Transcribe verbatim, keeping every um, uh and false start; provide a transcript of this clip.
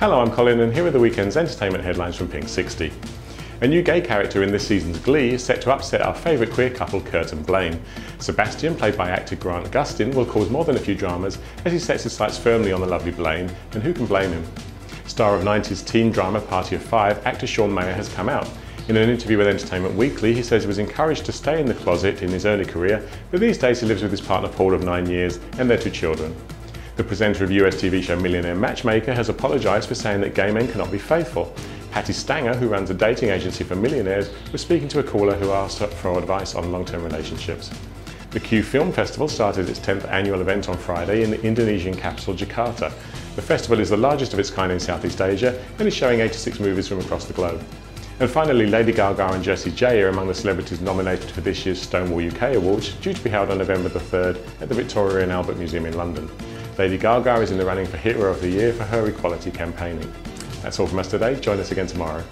Hello, I'm Colin and here are the weekend's entertainment headlines from Pinksixty. A new gay character in this season's Glee is set to upset our favourite queer couple Kurt and Blaine. Sebastian, played by actor Grant Gustin, will cause more than a few dramas as he sets his sights firmly on the lovely Blaine, and who can blame him? Star of nineties teen drama Party of Five, actor Sean Maher has come out. In an interview with Entertainment Weekly, he says he was encouraged to stay in the closet in his early career, but these days he lives with his partner Paul of nine years and their two children. The presenter of U S T V show Millionaire Matchmaker has apologised for saying that gay men cannot be faithful. Patti Stanger, who runs a dating agency for millionaires, was speaking to a caller who asked her for advice on long-term relationships. The Q! Film Festival started its tenth annual event on Friday in the Indonesian capital Jakarta. The festival is the largest of its kind in Southeast Asia and is showing eighty-six movies from across the globe. And finally, Lady Gaga and Jessie J are among the celebrities nominated for this year's Stonewall U K Awards, due to be held on November the third at the Victoria and Albert Museum in London. Lady Gaga is in the running for Hero of the Year for her equality campaigning. That's all from us today. Join us again tomorrow.